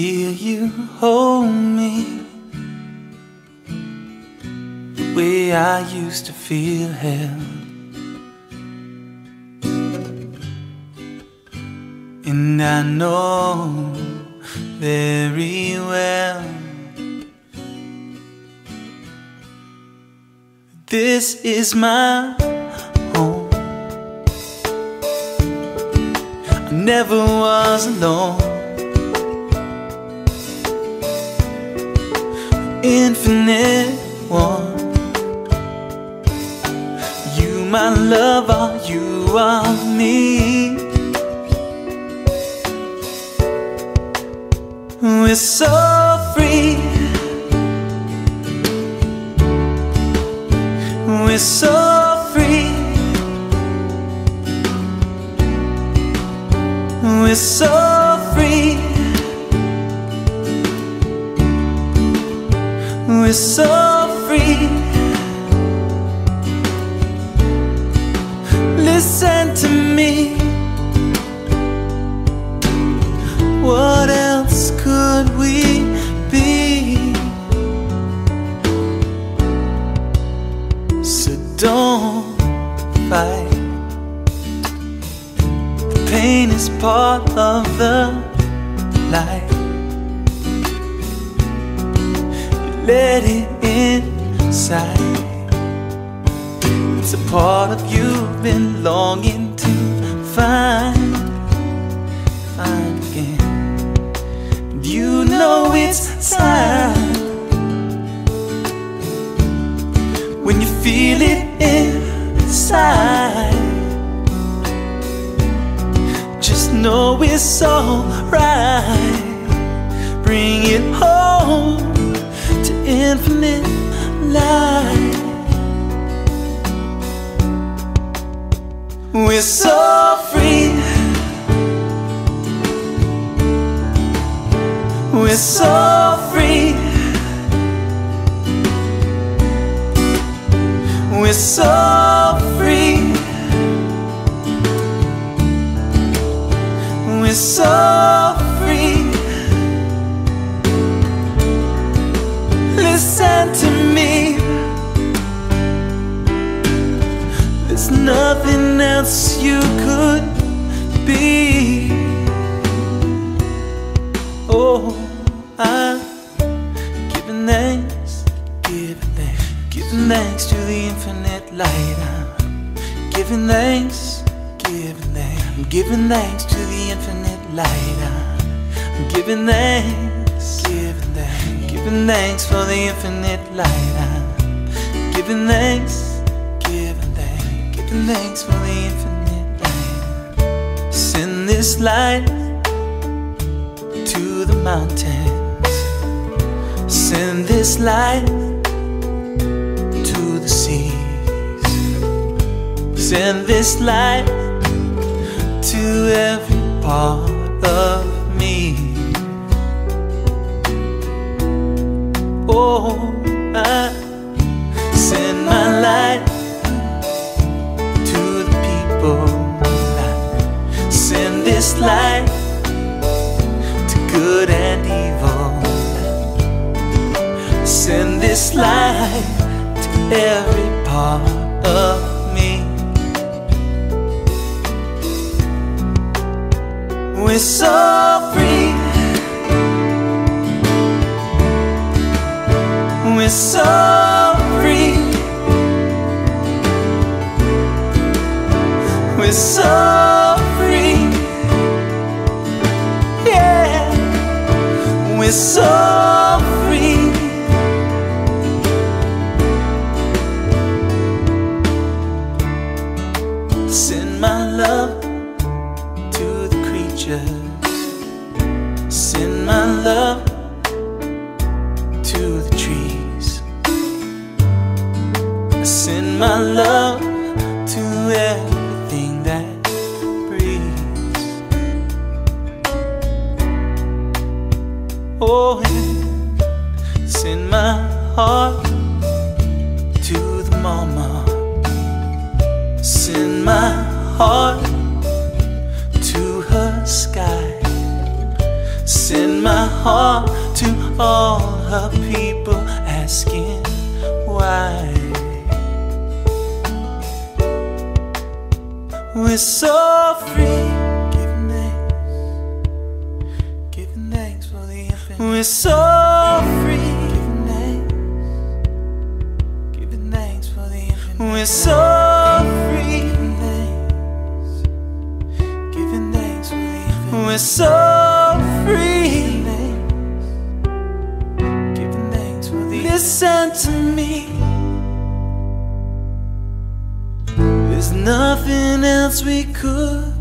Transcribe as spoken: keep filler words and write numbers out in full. feel you hold me the way I used to feel held. And I know very well this is my home. I never was alone. Infinite one, you my love, all you are me. We're so free, we're so free, we're so free, we're so free. Listen to me, what else could we be? So don't fight, the pain is part of the life. Let it inside, it's a part of you you've been longing to find, find again. You know it's time when you feel it inside. Just know it's alright. Bring it home to infinite light. We're so free, we're so free, we're so free, we're so free. Listen to me, there's nothing else you could be. Oh, I'm giving thanks, giving thanks, giving thanks to the infinite light. I'm giving thanks, giving thanks, I'm giving thanks to the infinite light. I'm giving thanks, giving thanks, giving thanks for the infinite light. I'm giving thanks, giving thanks, giving thanks for the infinite light. Send this light to the mountain. Send this light to the seas. Send this light to every part of me. Oh, I send my light to the people. Send this light to good and evil. Send this light to every part of me. We're so free, we're so free, we're so free, yeah, we're so free. Send my love to the creatures. Send my love to the trees. Send my love to everything that breathes. Oh, and send my heart to the mama. Send my heart to her sky. breaks in my heart to all her people asking why. We're so free, giving thanks, giving thanks for the infinite. We're so free, giving thanks, giving thanks for the infinite. We're so free, giving thanks, giving thanks for the infinite. We're so free, giving thanks for the infinite. Listen to me. Nothing else we could